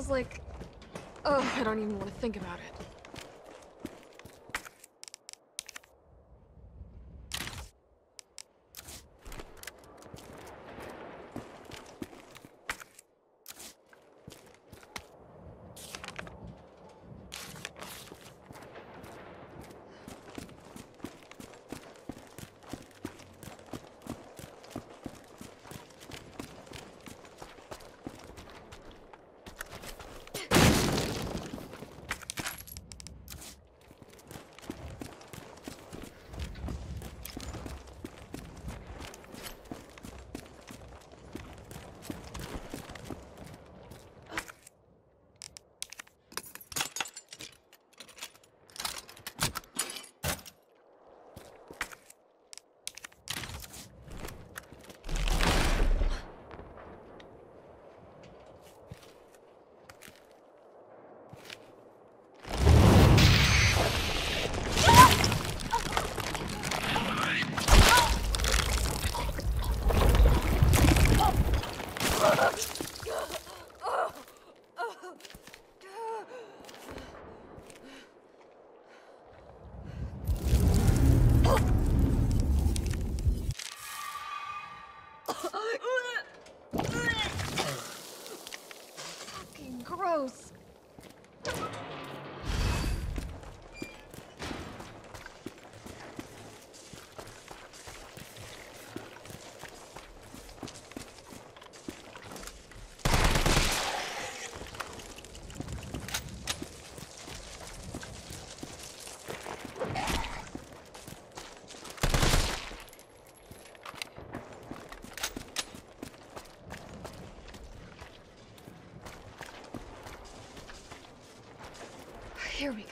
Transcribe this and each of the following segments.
feels like... Ugh, I don't even want to think about it. Here we go.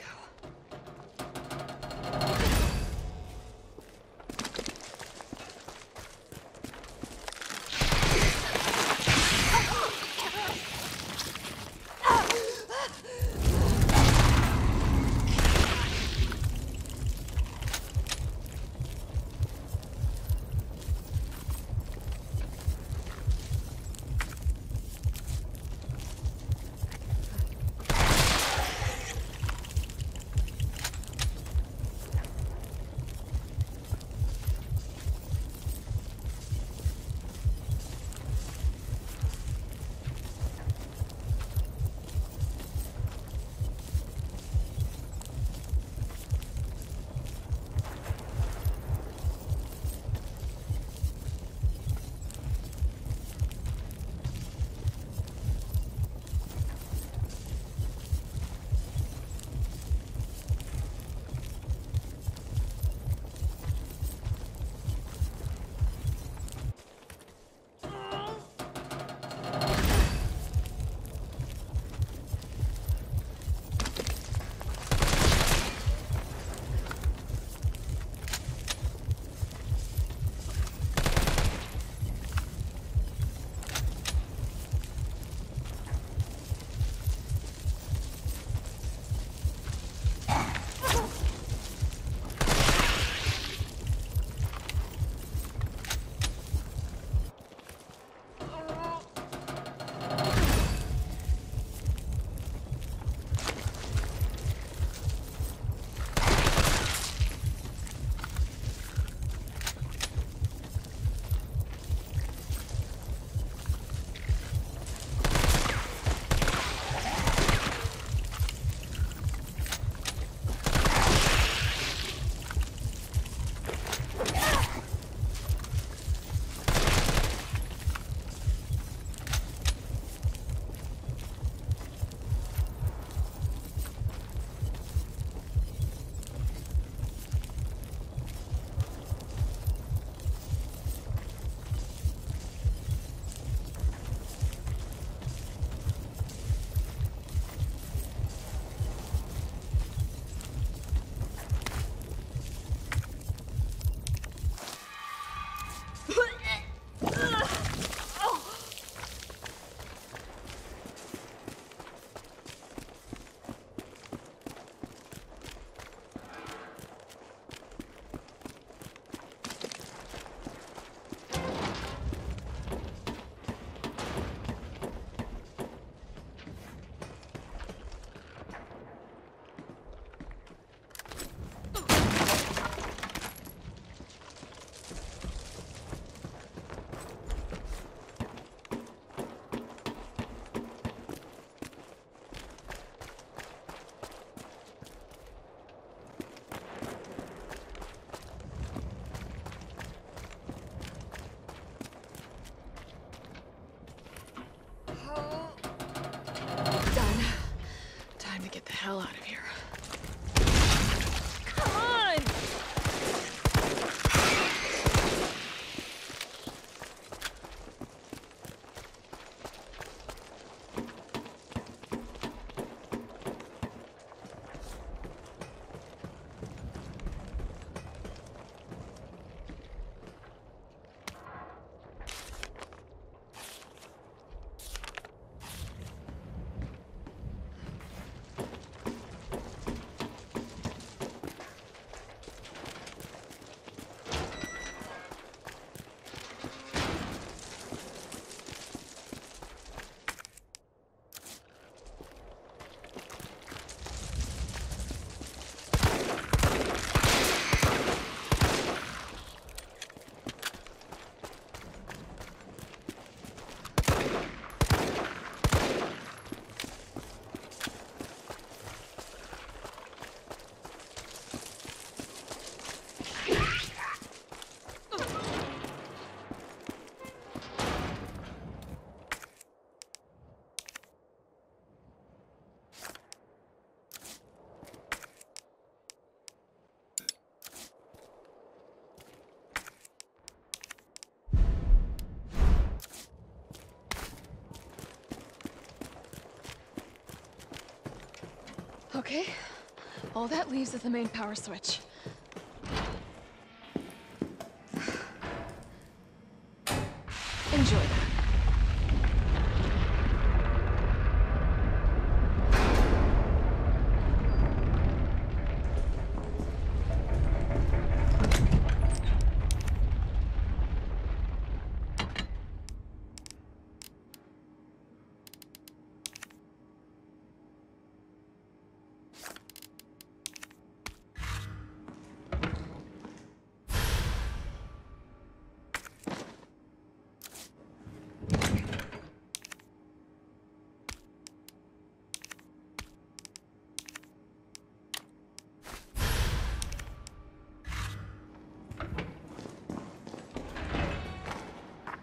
Okay. All that leaves is the main power switch. Enjoy that.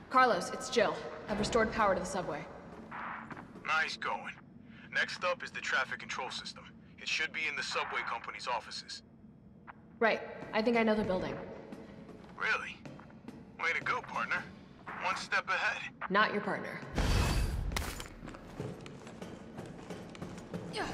Carlos, it's Jill. I've restored power to the subway. Nice going. Next up is the traffic control system. It should be in the subway company's offices. Right. I think I know the building. Really? Way to go, partner. One step ahead. Not your partner. Yeah.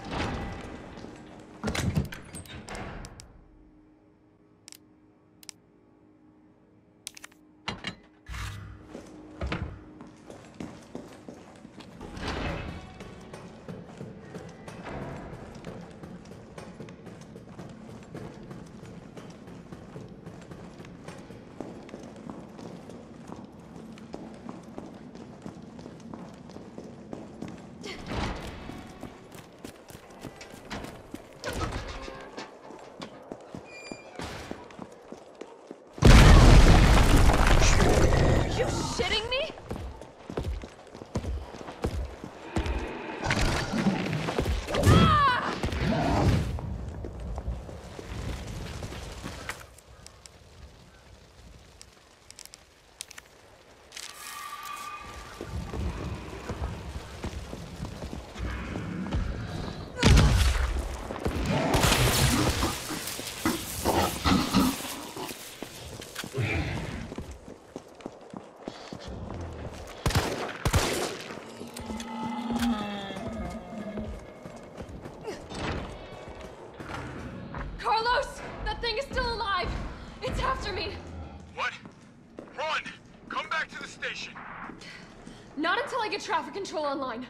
Traffic control online.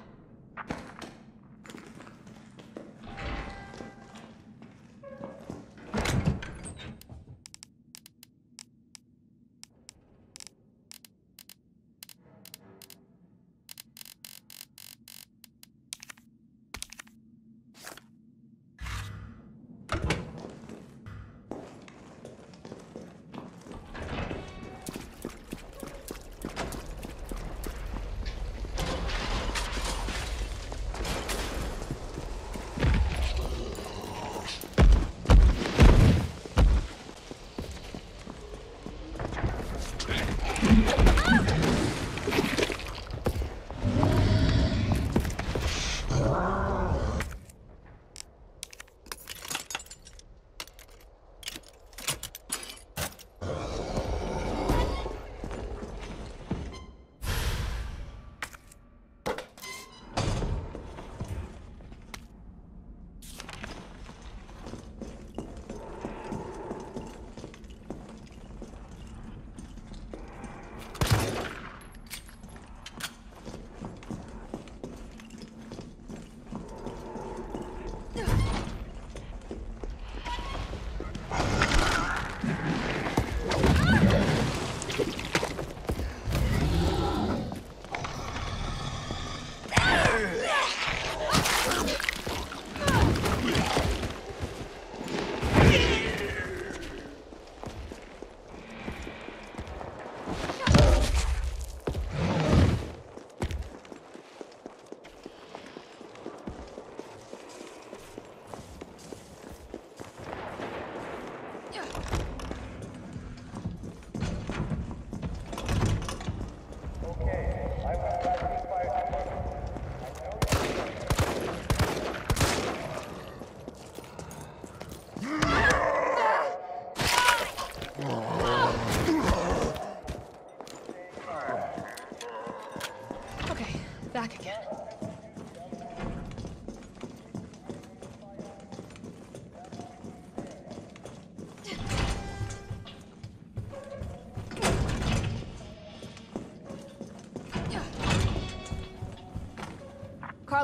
Back again.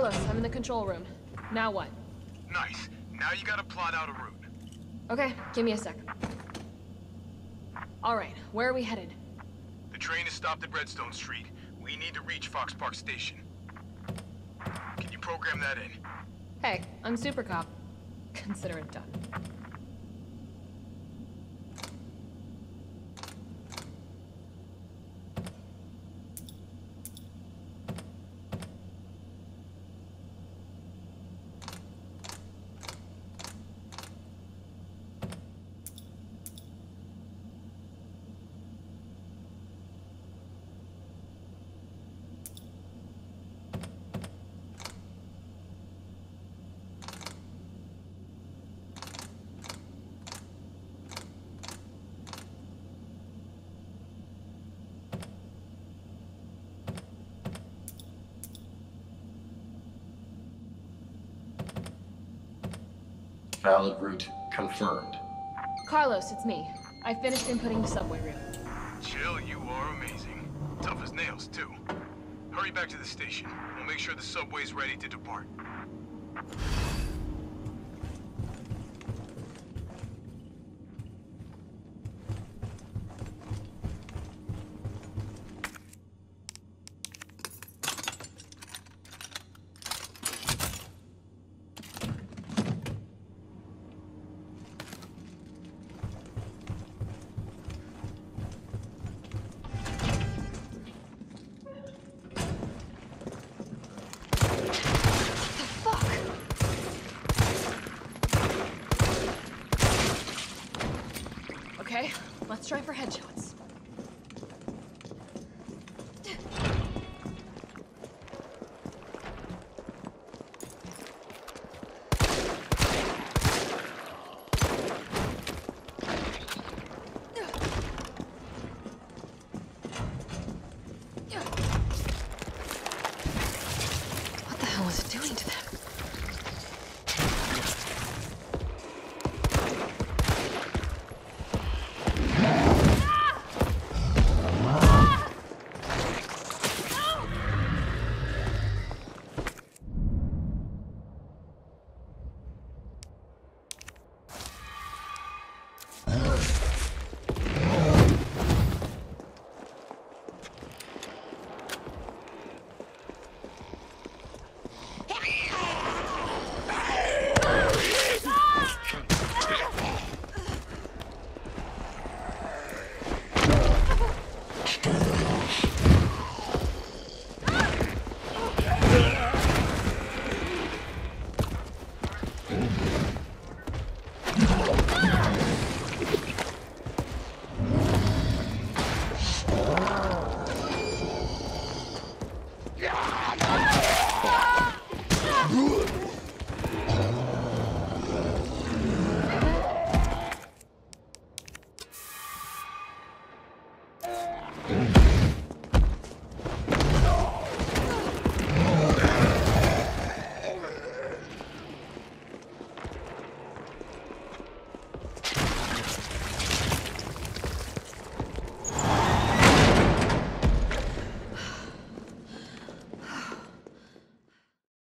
Carlos, I'm in the control room. Now what? Nice. Now you gotta plot out a route. Okay, give me a sec. Alright, where are we headed? The train is stopped at Redstone Street. We need to reach Fox Park Station. Can you program that in? Hey, I'm Super Cop. Consider it done. Valid route confirmed. Carlos, it's me. I finished inputting the subway route. Jill, you are amazing. Tough as nails, too. Hurry back to the station. We'll make sure the subway's ready to depart. Let's try for headshots. What the hell was it doing to them?